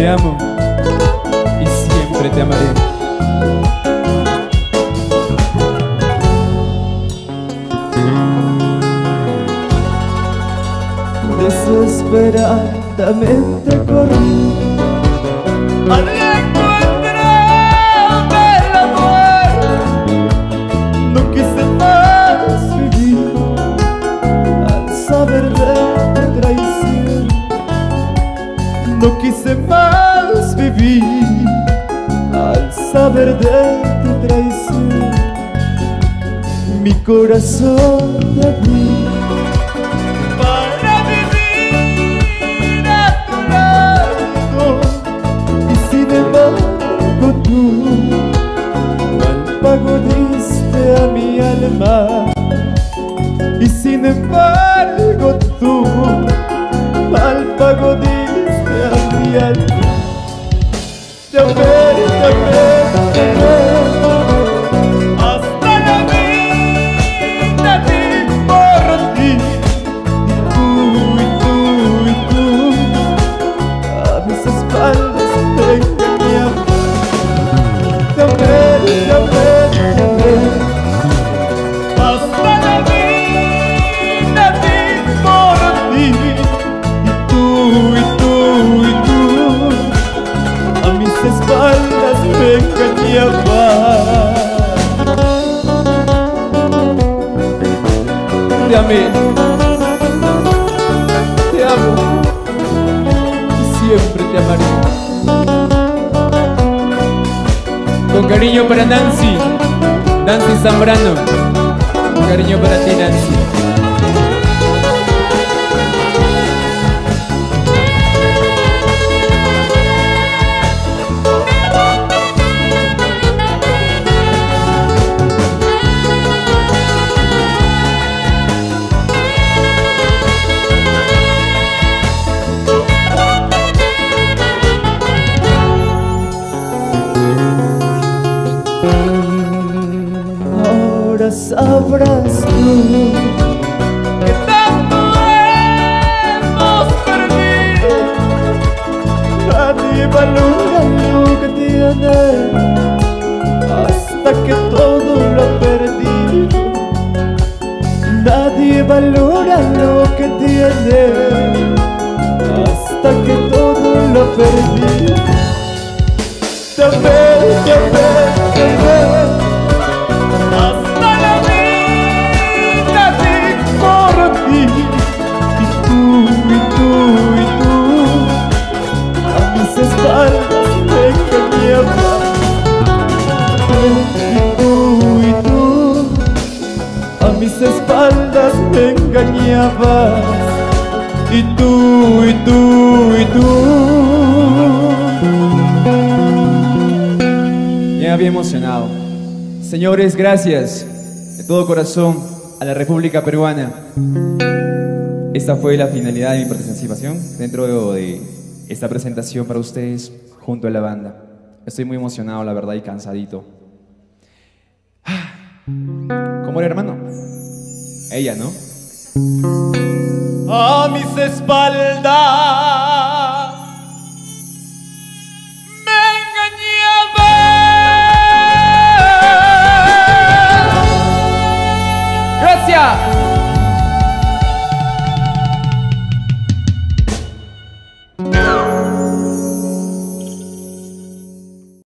Te amo y siempre te amaré. Desesperadamente corrí al encuentro del amor. No quise más vivir al saber de tu traición. No quise más vivir al saber de tu traición. Mi corazón de mí y sin embargo tú mal pago diste a mi alma. Te amé, te amé, te amé, hasta la vida di por ti. Y tú, y tú a mis espaldas te engañaste. Te amé, te amé. Te amé, te amo y siempre te amaré. Con cariño para Nancy, Nancy Zambrano. Con cariño para ti, Nancy. Sabrás tú que tanto hemos perdido. Nadie valora lo que tiene hasta que todo lo ha perdido. Nadie valora lo que tiene hasta que todo lo ha perdido. Te amé, te amé, te amé. Espaldas me engañabas. Y tú, y tú, y tú. Me había emocionado. Señores, gracias de todo corazón a la República Peruana. Esta fue la finalidad de mi participación dentro de esta presentación para ustedes junto a la banda. Estoy muy emocionado, la verdad, y cansadito. ¿Cómo era, hermano? Ella, ¿no? A mis espaldas me engañaba. Gracias.